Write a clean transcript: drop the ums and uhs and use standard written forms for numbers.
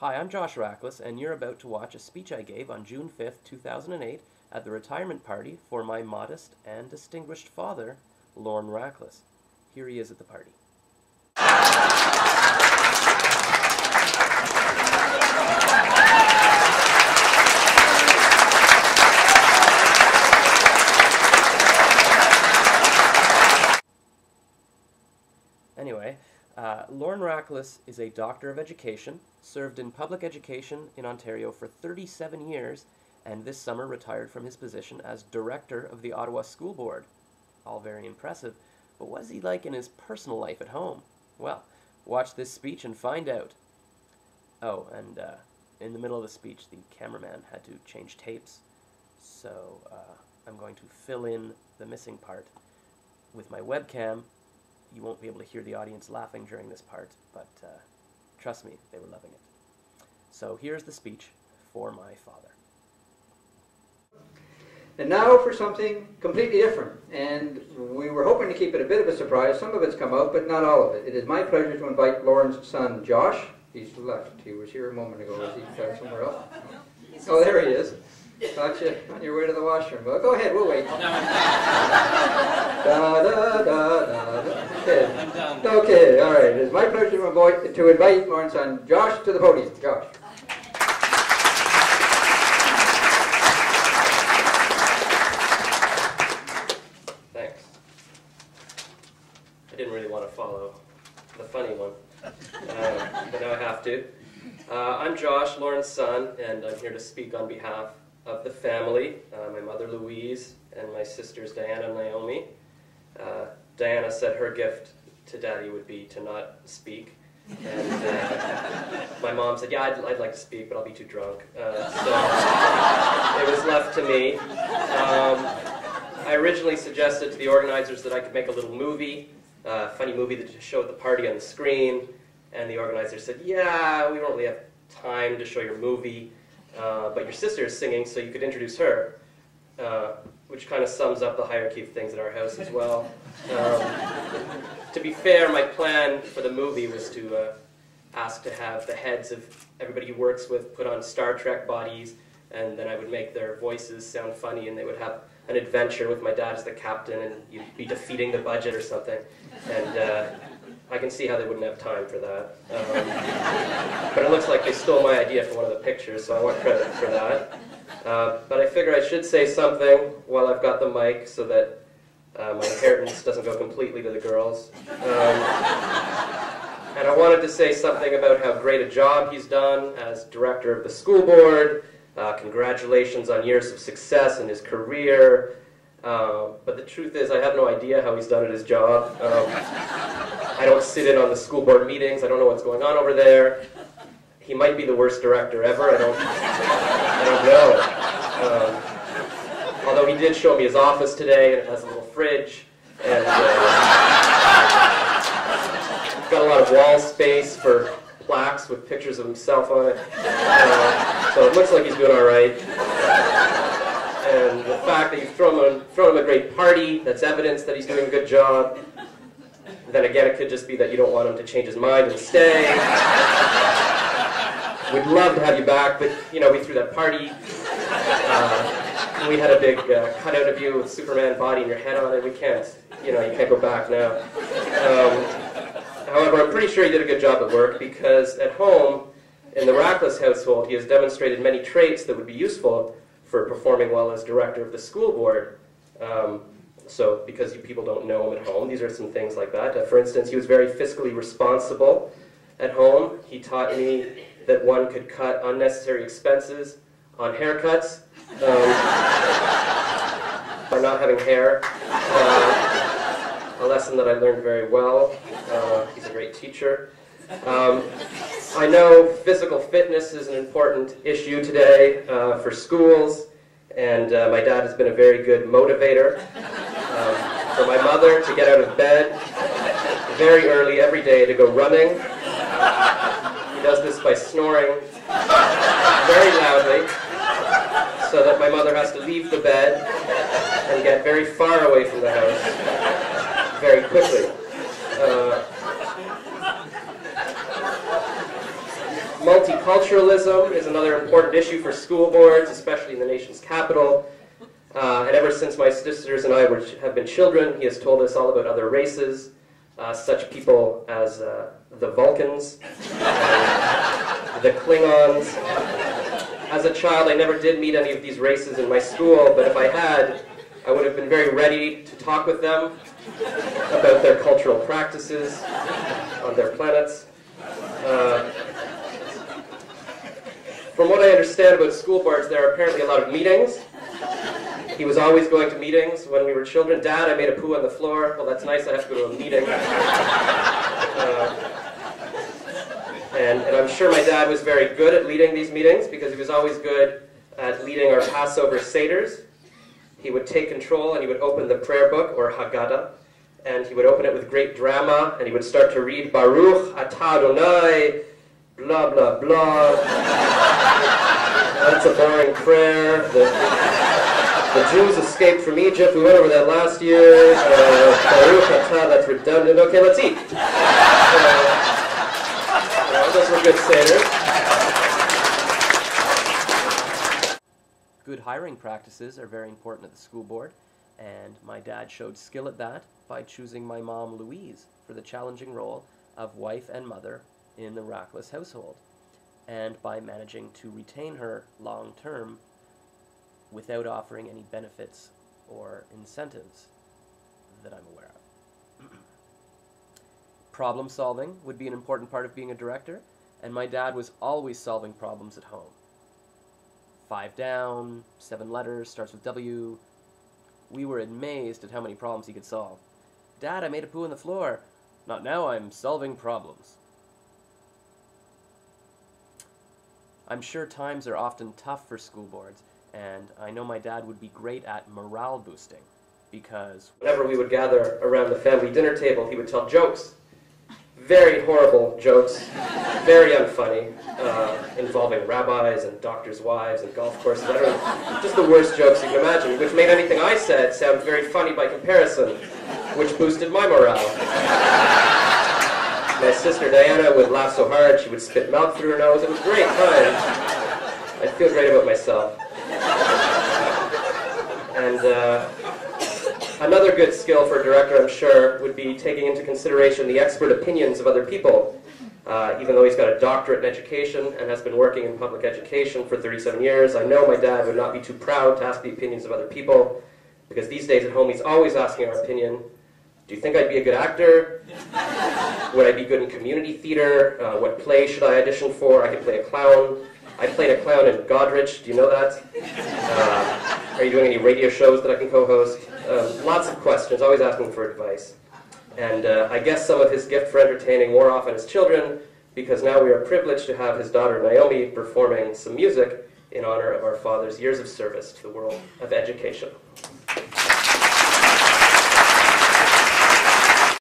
Hi, I'm Josh Rachlis, and you're about to watch a speech I gave on June 5th, 2008 at the retirement party for my modest and distinguished father, Lorne Rachlis. Here he is at the party. Anyway, Lorne Rachlis is a Doctor of Education, served in public education in Ontario for 37 years, and this summer retired from his position as Director of the Ottawa School Board. All very impressive, but what is he like in his personal life at home? Well, watch this speech and find out. Oh, and in the middle of the speech, the cameraman had to change tapes, so I'm going to fill in the missing part with my webcam. You won't be able to hear the audience laughing during this part, but trust me, they were loving it. So here's the speech for my father. And now for something completely different, and we were hoping to keep it a bit of a surprise. Some of it's come out, but not all of it. It is my pleasure to invite Lorne's son, Josh. He's left. He was here a moment ago. Is he somewhere else? Oh, there he is. Thought you on your way to the washroom. Well, go ahead. We'll wait. Da, da, da, da, da. Okay. I'm done. Okay. All right. It is my pleasure to invite Lorne's son, Josh, to the podium. Josh. Thanks. I didn't really want to follow the funny one, but now I have to. I'm Josh, Lorne's son, and I'm here to speak on behalf of the family, my mother Louise and my sisters Diana and Naomi. Diana said her gift to Daddy would be to not speak, and my mom said, yeah, I'd like to speak, but I'll be too drunk, so it was left to me. I originally suggested to the organizers that I could make a little movie, a funny movie that showed the party on the screen, and the organizers said, yeah, we don't really have time to show your movie. But your sister is singing, so you could introduce her, which kind of sums up the hierarchy of things at our house as well. To be fair, my plan for the movie was to ask to have the heads of everybody he works with put on Star Trek bodies, and then I would make their voices sound funny, and they would have an adventure with my dad as the captain, and you'd be defeating the budget or something. And I can see how they wouldn't have time for that. But it looks like they stole my idea from one of the pictures, so I want credit for that. But I figure I should say something while I've got the mic so that my inheritance doesn't go completely to the girls. And I wanted to say something about how great a job he's done as director of the school board. Congratulations on years of success in his career. But the truth is, I have no idea how he's done at his job. I don't sit in on the school board meetings. I don't know what's going on over there. He might be the worst director ever. I don't know. Although he did show me his office today, and it has a little fridge, and it's got a lot of wall space for plaques with pictures of himself on it. So it looks like he's doing all right. And the fact that you've thrown him a great party, that's evidence that he's doing a good job. Then again, it could just be that you don't want him to change his mind and stay. We'd love to have you back, but, you know, we threw that party. We had a big cutout of you with Superman body and your head on it. We can't, you know, you can't go back now. However, I'm pretty sure he did a good job at work, because at home, in the Rachlis household, he has demonstrated many traits that would be useful for performing well as director of the school board. So, because you people don't know him at home, these are some things like that. For instance, he was very fiscally responsible at home. He taught me that one could cut unnecessary expenses on haircuts by not having hair, a lesson that I learned very well. He's a great teacher. I know physical fitness is an important issue today for schools, and my dad has been a very good motivator for my mother to get out of bed very early every day to go running. He does this by snoring very loudly, so that my mother has to leave the bed and get very far away from the house very quickly. Multiculturalism is another important issue for school boards, especially in the nation's capital. And ever since my sisters and I have been children, he has told us all about other races, such people as the Vulcans, the Klingons. As a child, I never did meet any of these races in my school, but if I had, I would have been very ready to talk with them about their cultural practices on their planets. From what I understand about school boards, there are apparently a lot of meetings. He was always going to meetings when we were children. Dad, I made a poo on the floor. Well, that's nice. I have to go to a meeting. And I'm sure my dad was very good at leading these meetings because he was always good at leading our Passover seders. He would take control and he would open the prayer book, or Haggadah, and he would open it with great drama, and he would start to read Baruch Atah Adonai, blah, blah, blah. That's a boring prayer. The Jews escaped from Egypt. We went over that last year. Baruch Atah, that's redundant. Okay, let's eat. Those were good seders. Good hiring practices are very important at the school board, and my dad showed skill at that by choosing my mom, Louise, for the challenging role of wife and mother in the Rachlis household, and by managing to retain her long-term without offering any benefits or incentives that I'm aware of. Problem solving would be an important part of being a director, and my dad was always solving problems at home. 5 down, 7 letters, starts with W. We were amazed at how many problems he could solve. Dad, I made a poo on the floor. Not now, I'm solving problems. I'm sure times are often tough for school boards, and I know my dad would be great at morale boosting, because whenever we would gather around the family dinner table, he would tell jokes. Very horrible jokes, very unfunny, involving rabbis and doctors' wives and golf courses. I don't know, just the worst jokes you can imagine, which made anything I said sound very funny by comparison, which boosted my morale. My sister Diana would laugh so hard she would spit milk through her nose. It was a great time. I feel great about myself. And another good skill for a director, I'm sure, would be taking into consideration the expert opinions of other people. Even though he's got a doctorate in education and has been working in public education for 37 years, I know my dad would not be too proud to ask the opinions of other people, because these days at home he's always asking our opinion. Do you think I'd be a good actor? Would I be good in community theater? What play should I audition for? I could play a clown. I played a clown in Godrich. Do you know that? Are you doing any radio shows that I can co-host? Lots of questions, always asking for advice. And I guess some of his gift for entertaining wore off on his children, because now we are privileged to have his daughter Naomi performing some music in honor of our father's years of service to the world of education.